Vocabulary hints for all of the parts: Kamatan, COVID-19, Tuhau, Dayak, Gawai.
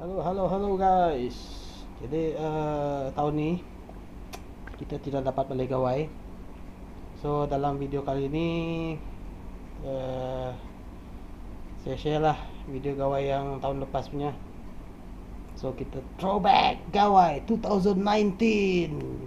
Halo guys. Jadi tahun ini kita tidak dapat balik gawai. So dalam video kali ini saya share lah video gawai yang tahun lepas punya. So kita throwback gawai 2019.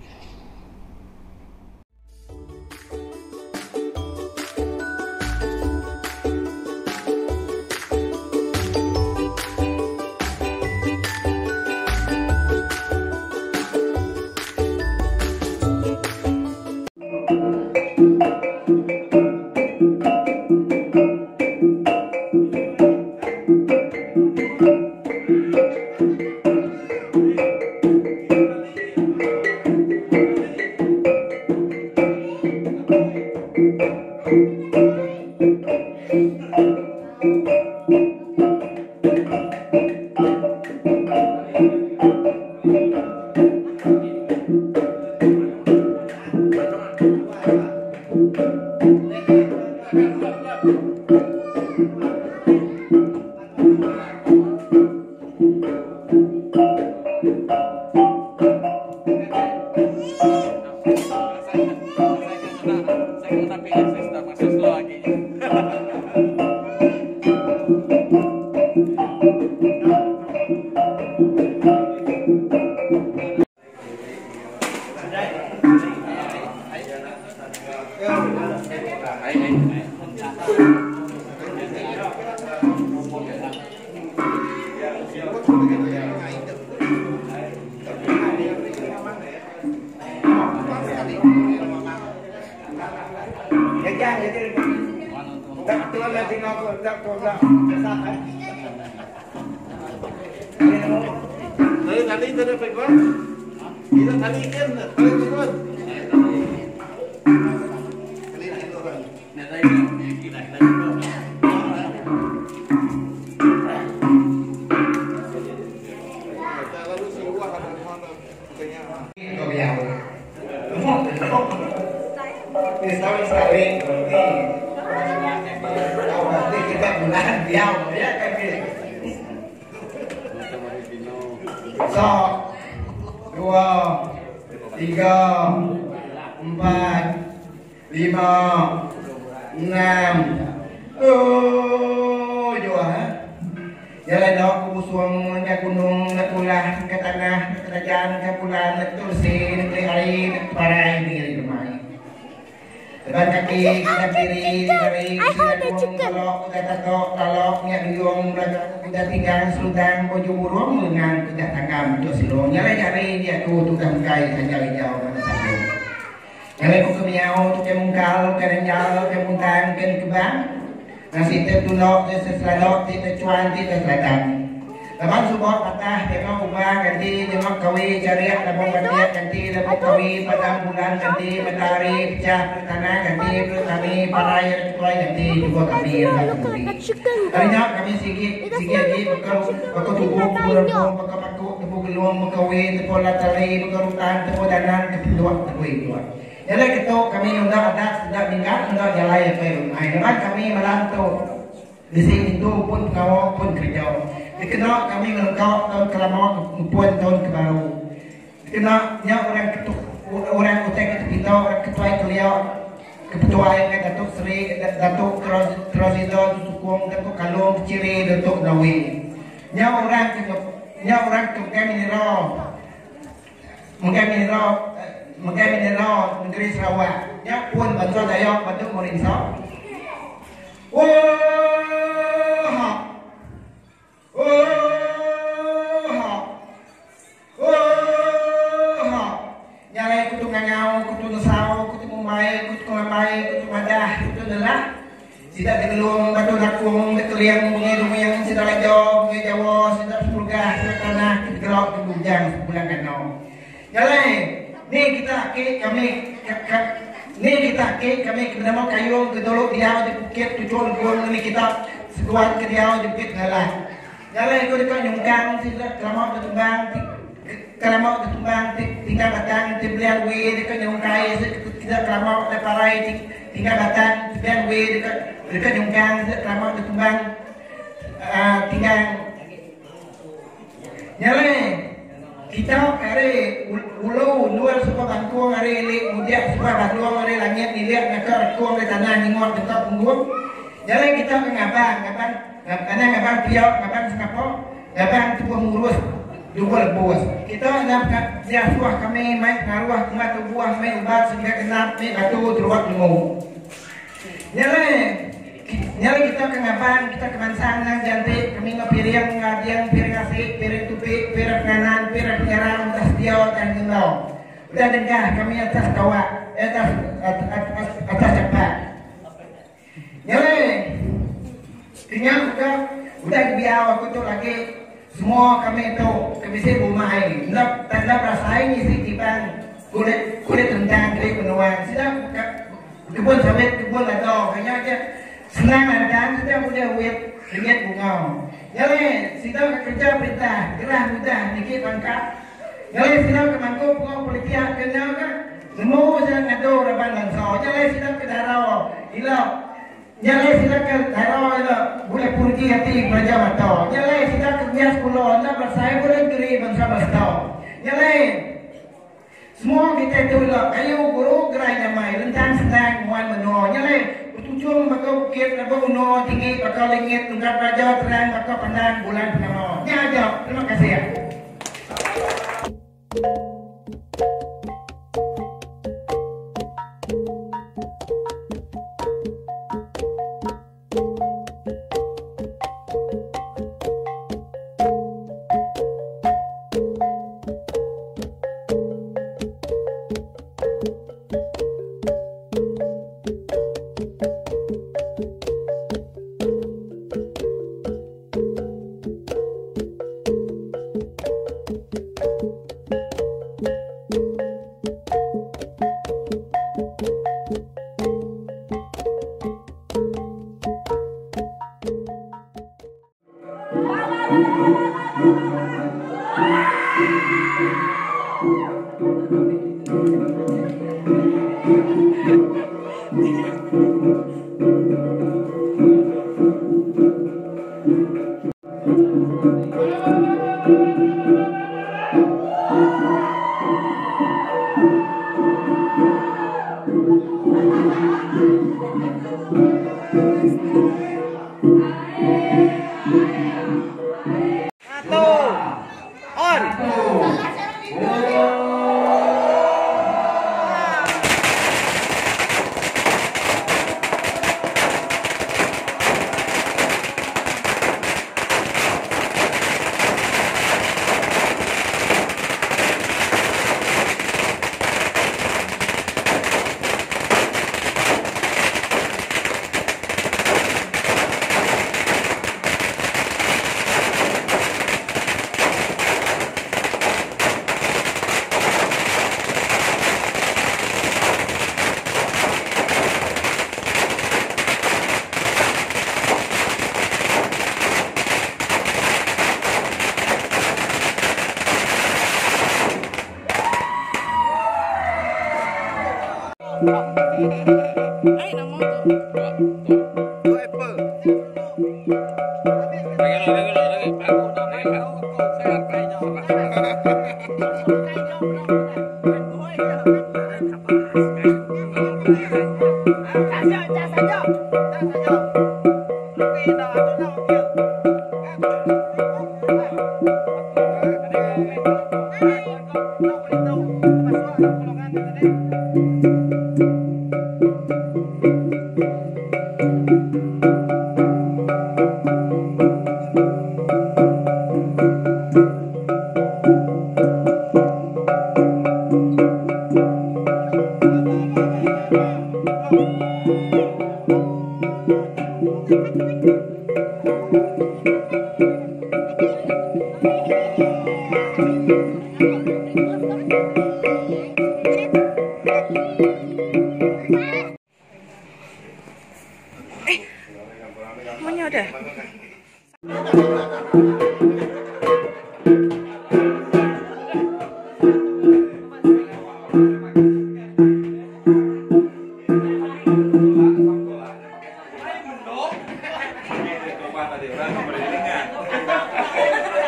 Kita are ulau luar suka bantuan are le mudah suka bantuan are langit dilihat nakar kuang di tanah ningot dekat punggung. Jadi kita ngapan piok ngapan sekapo ngapan tu pengurus jual bos. Kita dapat jaswa kami main ngaruah kuat buah main ubat sehingga kenap ni atau teruak jemu. Jadi kita kengapan kita kebangsaan nang jantik kami ngepiriang ngadiang piring asik piring tupik piring kanan piring nyerang atas dia akan ngelau udah dengah kami atas kawa atas cepat nyale kenyang udah kebiau aku tuh lagi semua kami itu kebisik bumai ndak tanda rasain isi kibang kulit rendang kulit penuan sudah kebun sawit kebun atau hanya aja senang dan kita mudah web lihat bunga. Jadi kita kerja perintah gerah mudah dikit angkat. Jadi kita kemangkuk bunga politia kenal kan semua jangan ngadu depan langsau. Jadi kita ke darau hilau. Jadi kita ke darau hilau boleh pergi hati belajar matau. Jadi kita kerja sekolah nak bersaya boleh diri bangsa bertau. Jadi semua kita itu hilau. Ayo guru gerai nyamai rentang senang muan menua. Jadi ujung bakal bukit, bakal uno, tinggi, bakal lingit, tunggal raja, terang, bakal pandang, bulan, penamau. Ya aja, terima kasih ya.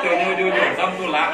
Tunggu dulu, tunggu lah.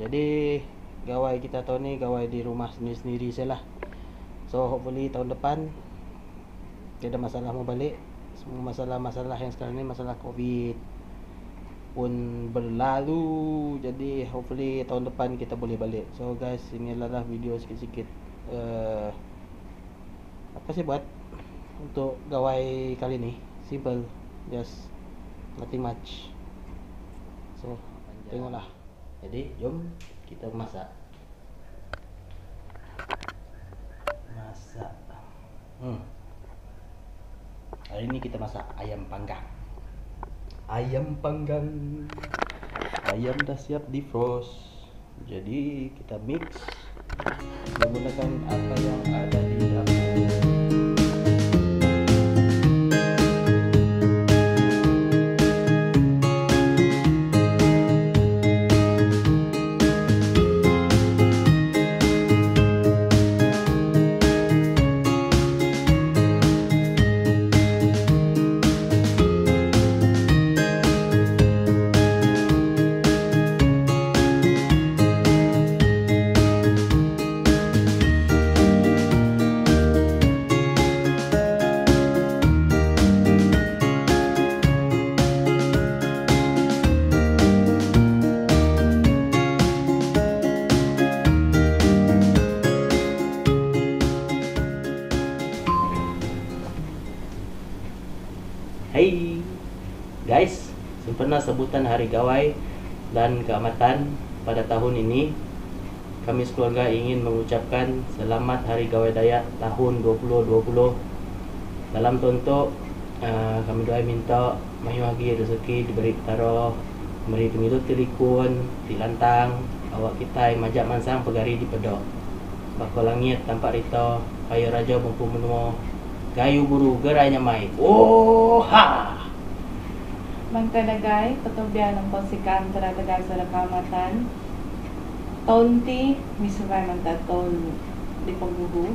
Jadi gawai kita tahun ini gawai di rumah sendiri-sendiri saya lah. So hopefully tahun depan tidak ada masalah mau balik. Semua masalah-masalah yang sekarang ini masalah COVID pun berlalu. Jadi hopefully tahun depan kita boleh balik. So guys, ini adalah video sikit-sikit apa sih buat untuk gawai kali ini. Simple, just nothing much. So tengoklah. Jadi jom kita masak. Hari ini kita masak ayam panggang. Ayam dah siap di defrost, jadi kita mix menggunakan apa yang ada di dapur. Hey guys, sempena sebutan Hari Gawai dan Keamatan pada tahun ini, kami sekeluarga ingin mengucapkan selamat Hari Gawai Dayak tahun 2020. Dalam tontok kami doa minta mayuh lagi rezeki diberi taroh, memberi pengikut kelikun, dilantang, awak kita majak mansang pegari di pedok. Bako langit tampak rito, kayu raja bumpu menua, gayu buru geranya mai. Oh ha! Bangta dagay, petubian ang konsikan tera dagay sa rakamatan. Tonti, misubay manta ton di pagbuhu.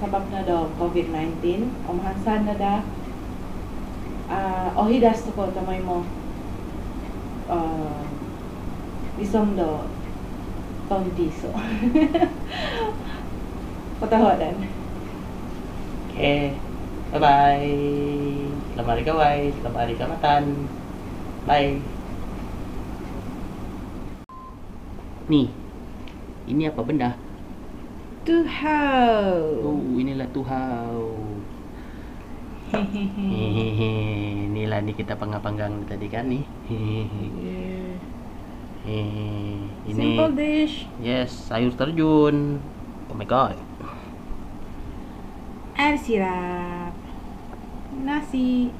Sabab na do COVID-19, omhansan na da. Ohidas to ko, tamay mo. Isom do tontiso. Patahodan. Okay. Bye-bye. Selamat hari Gawai. Selamat hari Kamatan. Bye. Nih. Ini apa benda? Tuhau. Oh, inilah tuhau. Hehehe. Inilah nih kita panggang-panggang tadi kan nih. Ini simple dish. Yes, sayur terjun. Oh my god. Air sirap. Nasi.